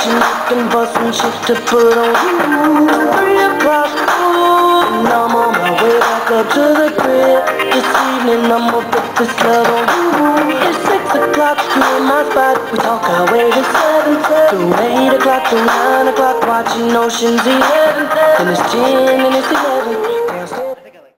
some shit to put on you. And I'm on my way back up to the crib. This evening I'ma put this love on you. It's 6 o'clock, you in my spot. We talk our way to 7, 7 through 8 o'clock, through 9 o'clock, watching Ocean's 11. Then it's 10 and it's 11.